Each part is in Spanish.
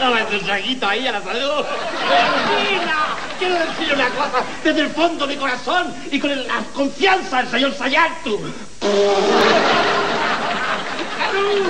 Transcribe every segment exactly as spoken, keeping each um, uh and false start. Dame tu traguito ahí a la salud. ¡Valentina! Quiero decirle una cosa desde el fondo de mi corazón y con el, la confianza del señor Sayaltu. ¡Salud!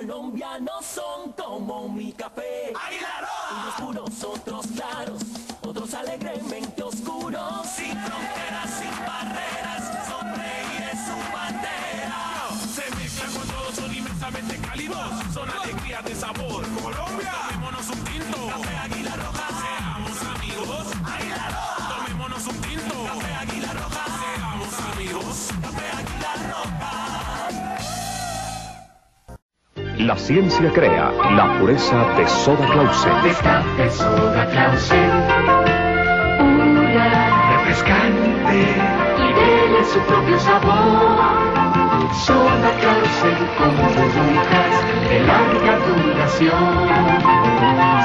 Colombianos son como mi café Águila Roja, unos puros, otros claros, otros alegremente oscuros, sin fronteras, sin barreras, sonreír es su bandera. Se mezclan con todos, son inmensamente cálidos, son alegrías de sabor. Colombia, tomémonos un tinto, café Águila Roja, seamos amigos. Águila Roja, tomémonos un tinto, café Águila Roja, seamos amigos. Café Águila Roja. La ciencia crea la pureza de Soda Clausen. Refrescante Soda Clausen, pura, refrescante, y dele su propio sabor. Soda Clausen con burbujas de larga duración.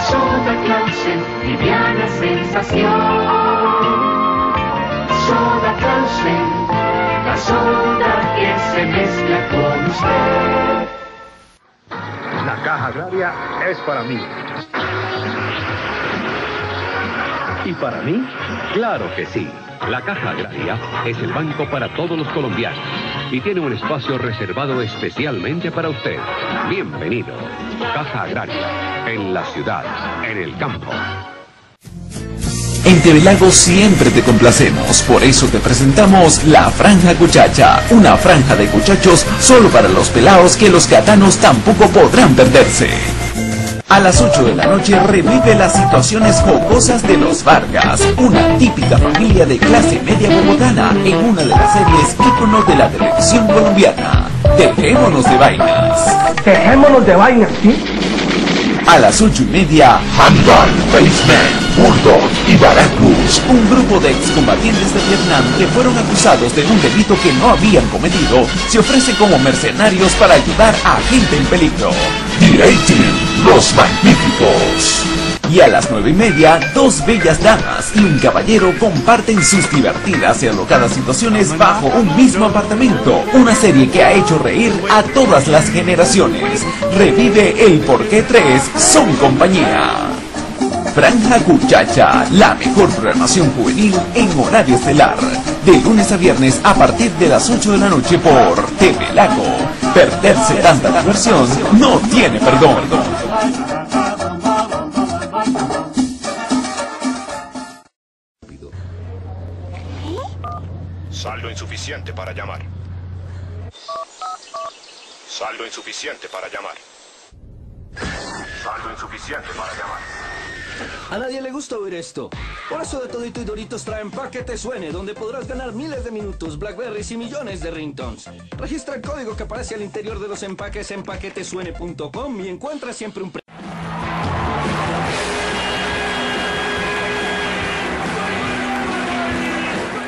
Soda Clausen, liviana sensación. Soda Clausen, la soda que se mezcla con usted. La Caja Agraria es para mí. ¿Y para mí? Claro que sí. La Caja Agraria es el banco para todos los colombianos y tiene un espacio reservado especialmente para usted. Bienvenido. Caja Agraria. En la ciudad, en el campo. En Tevelago siempre te complacemos, por eso te presentamos la Franja Cuchacha, una franja de cuchachos solo para los pelados que los catanos tampoco podrán perderse. A las ocho de la noche revive las situaciones jocosas de los Vargas, una típica familia de clase media bogotana en una de las series íconos de la televisión colombiana. Dejémonos de vainas. Dejémonos de vainas, ¿sí? A las ocho y media, Hannibal, Faceman, Bulldog y Baracus, un grupo de excombatientes de Vietnam que fueron acusados de un delito que no habían cometido, se ofrece como mercenarios para ayudar a gente en peligro. dieciocho, los magníficos. Y a las nueve y media, dos bellas damas y un caballero comparten sus divertidas y alocadas situaciones bajo un mismo apartamento. Una serie que ha hecho reír a todas las generaciones. Revive el por qué tres son compañía. Franja Cuchacha, la mejor programación juvenil en horario estelar. De lunes a viernes a partir de las ocho de la noche por Tevelago. Perderse tanta diversión no tiene perdón. Saldo insuficiente para llamar. Saldo insuficiente para llamar. Saldo insuficiente para llamar. A nadie le gusta oír esto. Por eso de Todito y Doritos traen Pa' que te suene, donde podrás ganar miles de minutos, blackberries y millones de ringtones. Registra el código que aparece al interior de los empaques en pa que te suene punto com y encuentra siempre un premio.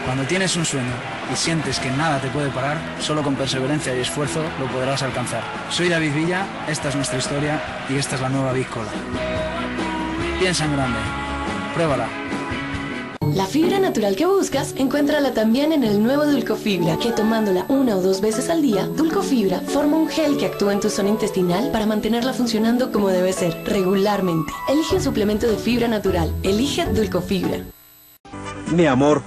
Cuando tienes un sueño y sientes que nada te puede parar, solo con perseverancia y esfuerzo lo podrás alcanzar. Soy David Villa, esta es nuestra historia y esta es la nueva Big Cola. Piensa en grande, pruébala. La fibra natural que buscas, encuéntrala también en el nuevo Dulcofibra, que tomándola una o dos veces al día, Dulcofibra forma un gel que actúa en tu zona intestinal para mantenerla funcionando como debe ser, regularmente. Elige un suplemento de fibra natural. Elige Dulcofibra. Mi amor,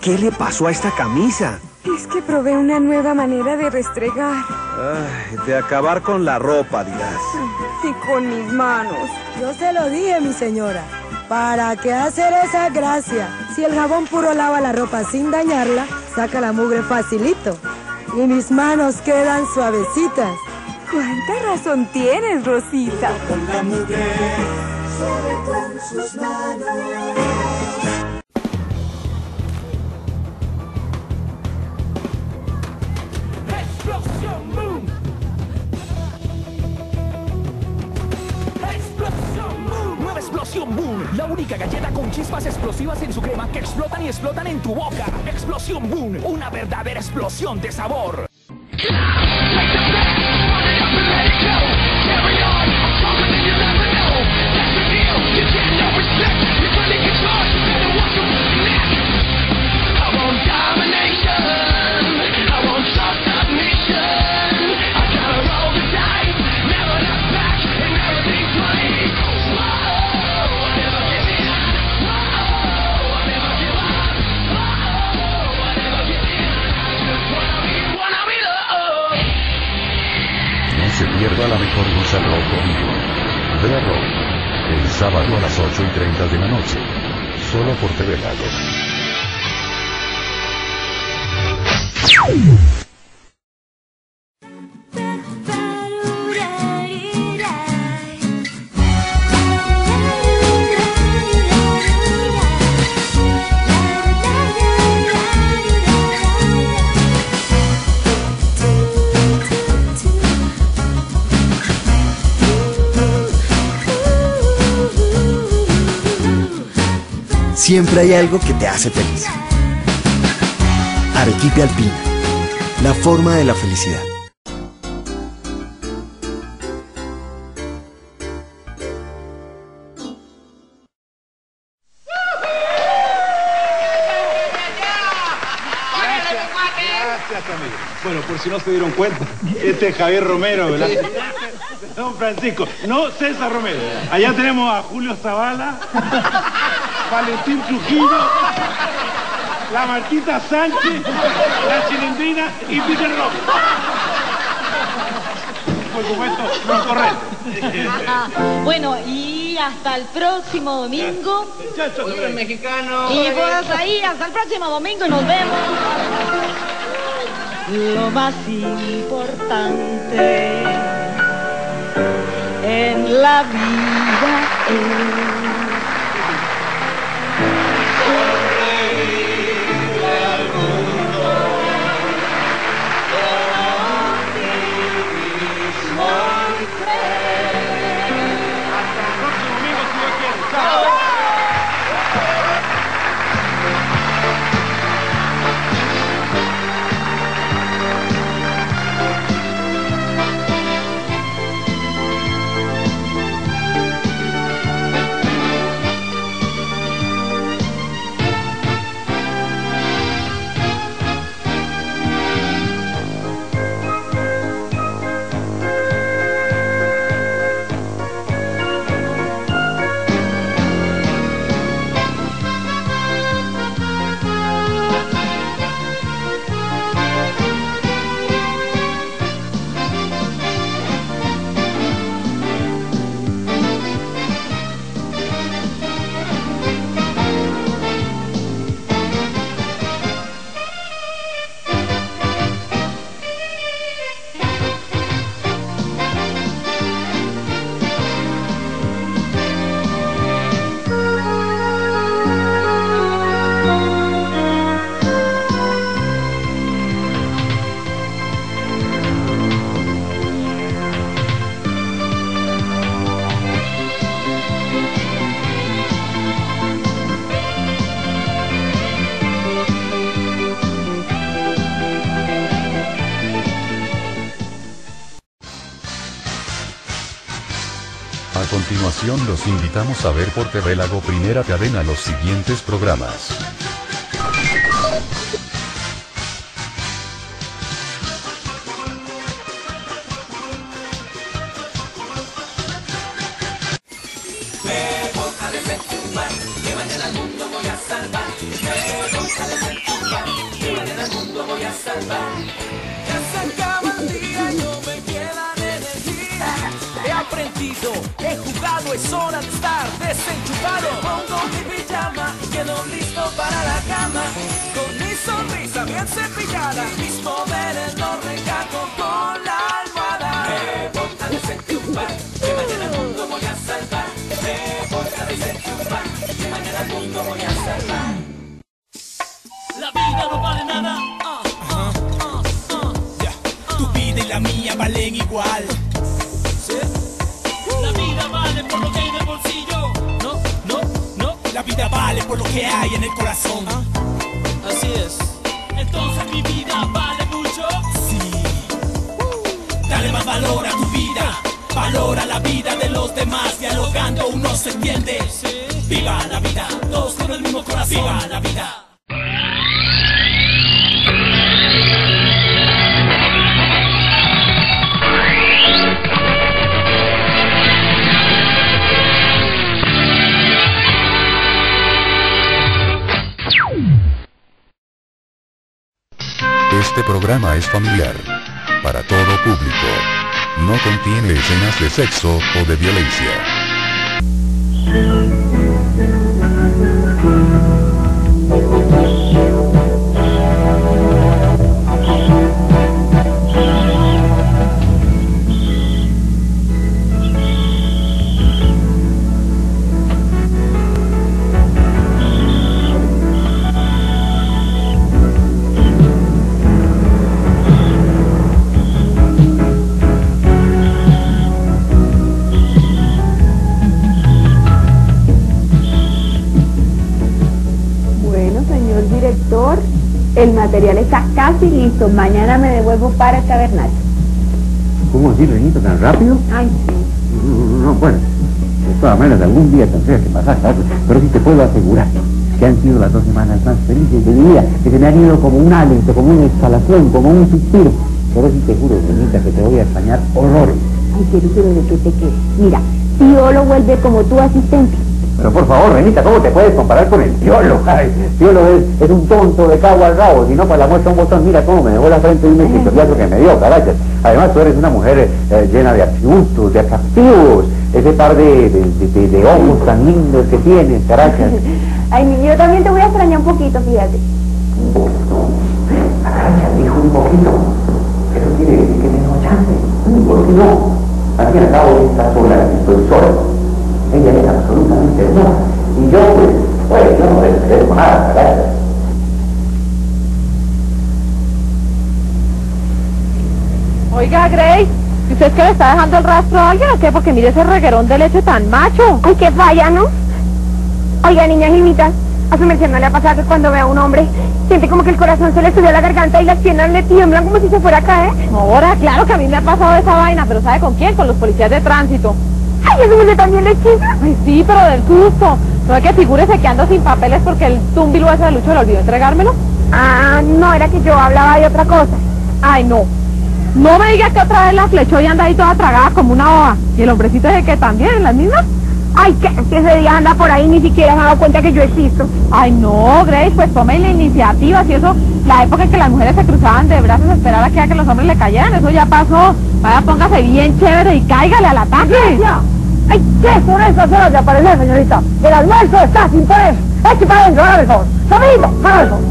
¿qué le pasó a esta camisa? Es que probé una nueva manera de restregar. Ay, de acabar con la ropa, dirás. Y con mis manos. Yo se lo dije, mi señora. ¿Para qué hacer esa gracia? Si el jabón puro lava la ropa sin dañarla, saca la mugre facilito. Y mis manos quedan suavecitas. ¿Cuánta razón tienes, Rosita? Con la mugre, solo con sus manos. ¡Explosión! ¡Boom! ¡Explosión! ¡Boom! ¡Nueva Explosión Boom! La única galleta con chispas explosivas en su crema que explotan y explotan en tu boca. ¡Explosión Boom! Una verdadera explosión de sabor. César Roque en vivo. Vea Roque, el sábado a las ocho y treinta de la noche. Solo por Tevelago. Siempre hay algo que te hace feliz. Arequipe Alpina, la forma de la felicidad. Bueno, por si no se dieron cuenta, este es Javier Romero, ¿verdad? Don Francisco, no César Romero. Allá tenemos a Julio Zabala, Valentín Trujillo, la Martita Sánchez, la Chilindrina y Peter Roque. Por supuesto, no correcto. Bueno, y hasta el próximo domingo. Los mexicanos. Y vos ahí, hasta el próximo domingo y nos vemos. Lo más importante en la vida es los invitamos a ver por Tevelago Primera Cadena los siguientes programas. Este programa es familiar, para todo público. No contiene escenas de sexo o de violencia. El material está casi listo, mañana me devuelvo para el tabernáculo. ¿Cómo así, Reinito, tan rápido? Ay, sí. No, no, no, bueno, de todas maneras, algún día tendría que pasar, ¿sabes? Pero sí te puedo asegurar que han sido las dos semanas más felices de mi vida, que se me han ido como un aliento, como una exhalación, como un suspiro. Pero sí te juro, Reinita, que te voy a extrañar horrores. Ay, te juro de que te quedes. Mira, Piolo vuelve como tu asistente. Pero por favor, Renita, ¿cómo te puedes comparar con el Piolo? Ay, Piolo es, es un tonto de cabo al rabo, si no para la muestra un botón, mira cómo me dejó la frente de un mexicano que me dio, carayas. Además tú eres una mujer eh, llena de atributos, de atractivos, ese par de, de, de, de ojos tan lindos que tienes, carayas. Ay, niño, yo también te voy a extrañar un poquito, fíjate. Carayas, dijo un poquito, eso quiere decir que me enochaste, ¿por qué no? Al fin y al cabo esta sola, estoy solo. Ella es absolutamente hermosa. Y yo, pues, pues, yo no le deseo nada, gracias. Oiga, Grace, ¿usted es que le está dejando el rastro a alguien o qué? Porque mire ese reguerón de leche tan macho. Ay, qué falla, ¿no? Oiga, niñas limitas, a su merced no le ha pasado que cuando ve a un hombre siente como que el corazón se le subió a la garganta y las piernas le tiemblan como si se fuera a caer. Ahora, claro que a mí me ha pasado esa vaina, pero ¿sabe con quién? Con los policías de tránsito. ¡Ay, eso me le también le chica! Ay, sí, pero del susto. No es que figúrese que ando sin papeles porque el túmbilo ese de Lucho le olvidó entregármelo. Ah, no, era que yo hablaba de otra cosa. Ay, no. No me diga que otra vez la flechó y anda ahí toda tragada como una boba. ¿Y el hombrecito es el que también, en las mismas? Ay, que, que ese día anda por ahí, ni siquiera me ha dado cuenta que yo existo. Ay, no, Grace, pues tomen la iniciativa. Si eso, la época en que las mujeres se cruzaban de brazos a esperar a que, a que los hombres le cayeran, eso ya pasó. Vaya, póngase bien chévere y cáigale al ataque. ¡Ay, qué son esas horas de aparecer, señorita! ¡El almuerzo está sin poder! ¡Eche para adentro, hágame el favor! ¡Sonidito, hágame el favor!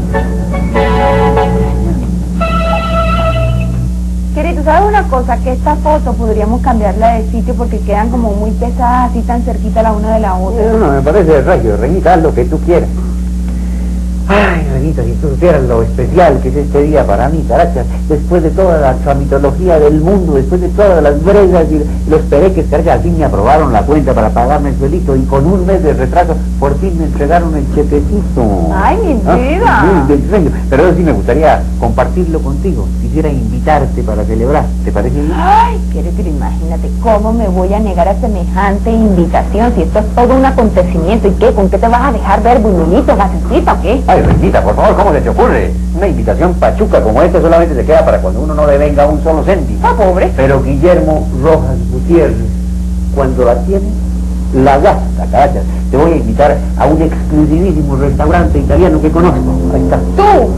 Querido, ¿tú sabes una cosa? Que esta foto podríamos cambiarla de sitio porque quedan como muy pesadas, así tan cerquita la una de la otra. No, no, me parece rayo, Renita, haz lo que tú quieras. Ay, Renita, si tú supieras lo especial que es este día para mí, carachas, después de toda la tramitología del mundo, después de todas las bregas y los pereques, carachas, al fin me aprobaron la cuenta para pagarme el suelito y con un mes de retraso por fin me entregaron el chequecito. ¡Ay, mi vida! Ah, pero eso sí me gustaría compartirlo contigo, quisiera invitarte para celebrar, ¿te parece bien? Ay, querido, imagínate, ¿cómo me voy a negar a semejante invitación si esto es todo un acontecimiento? ¿Y qué? ¿Con qué te vas a dejar ver, buñuelito, gasecita o qué? Ay, Renita, por favor, ¿cómo se te ocurre? Una invitación pachuca como esta solamente se queda para cuando uno no le venga un solo céntimo. Ah, pobre. Pero Guillermo Rojas Gutiérrez, cuando la tiene, la gasta, carachas. Te voy a invitar a un exclusivísimo restaurante italiano que conozco. Ahí está. Tú,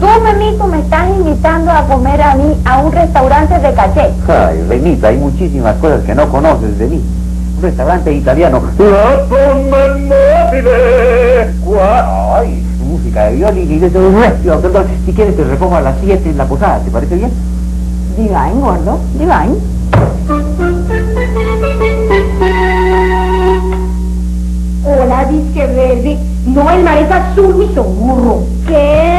tú, mamito, me estás invitando a comer a mí a un restaurante de caché. Ay, Renita, hay muchísimas cosas que no conoces de mí. Un restaurante italiano. Ay, música de violín y de todo resto, perdón, si quieres te repongo a las siete en la posada, ¿te parece bien? Divine, gordo, divine. Hola, disque verde, no, el mar es azul, mi soburro. ¿Qué?